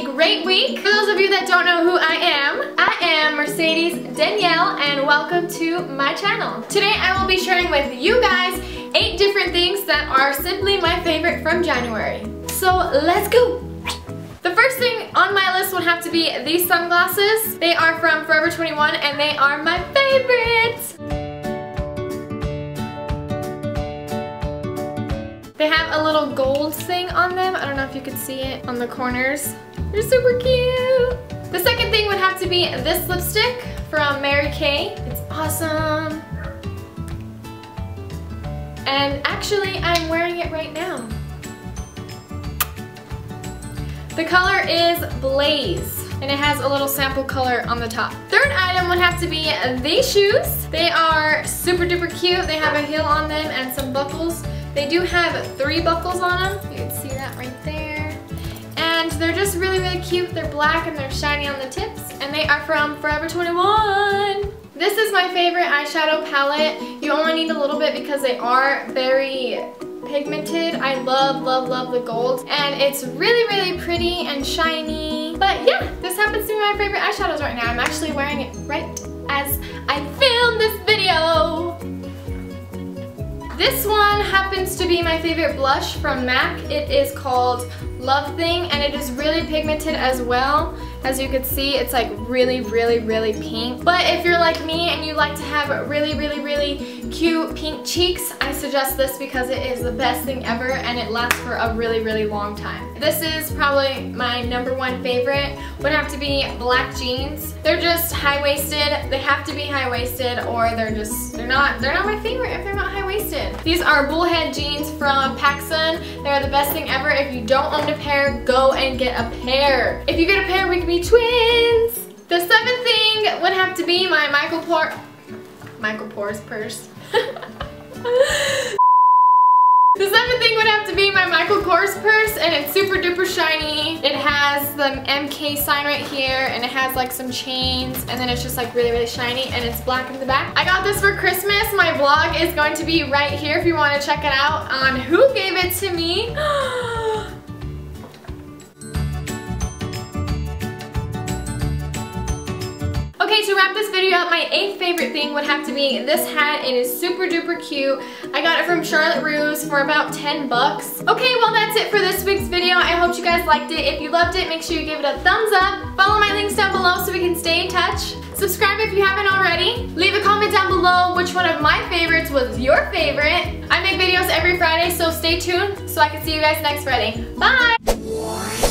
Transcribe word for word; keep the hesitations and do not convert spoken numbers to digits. a great week. For those of you that don't know who I am, I am Mercedes Danielle and welcome to my channel. Today I will be sharing with you guys eight different things that are simply my favorite from January. So let's go! The first thing on my list would have to be these sunglasses. They are from Forever twenty-one and they are my favorites! They have a little gold thing on them. I don't know if you can see it on the corners. They're super cute! The second thing would have to be this lipstick from Mary Kay. It's awesome! And actually, I'm wearing it right now. The color is Blaze, and it has a little sample color on the top. Third item would have to be these shoes. They are super duper cute. They have a heel on them and some buckles. They do have three buckles on them. You can see that right there. And they're just really, really cute. They're black and they're shiny on the tips. And they are from Forever twenty-one. This is my favorite eyeshadow palette. You only need a little bit because they are very pigmented. I love, love, love the gold. And it's really, really pretty and shiny. But yeah, this happens to be my favorite eyeshadows right now. I'm actually wearing it right as I film this video. This one happens to be my favorite blush from MAC. It is called Love Thing and it is really pigmented as well. As you can see, it's like really, really, really pink. But if you're like me and you like to have really, really, really cute pink cheeks, I suggest this because it is the best thing ever and it lasts for a really, really long time. This is probably my number one favorite. Would have to be black jeans. They're just high-waisted. They have to be high-waisted or they're just, they're not, they're not my favorite if they're not high-waisted. These are bullhead jeans from PacSun. They're the best thing ever. If you don't own a pair, go and get a pair. If you get a pair, we can be twins. The seventh thing would have to be my Michael Kors, Michael Kors purse. The seventh thing would have to be my Michael Kors purse and it's super duper shiny. It has the M K sign right here and it has like some chains and then it's just like really, really shiny and it's black in the back. I got this for Christmas. My vlog is going to be right here if you want to check it out on who gave it to me. Okay, to wrap this video up, my eighth favorite thing would have to be this hat. It is super duper cute. I got it from Charlotte Russe for about ten bucks. Okay, well that's it for this week's video. I hope you guys liked it. If you loved it, make sure you give it a thumbs up. Follow my links down below so we can stay in touch. Subscribe if you haven't already. Leave a comment down below which one of my favorites was your favorite. I make videos every Friday, so stay tuned so I can see you guys next Friday. Bye!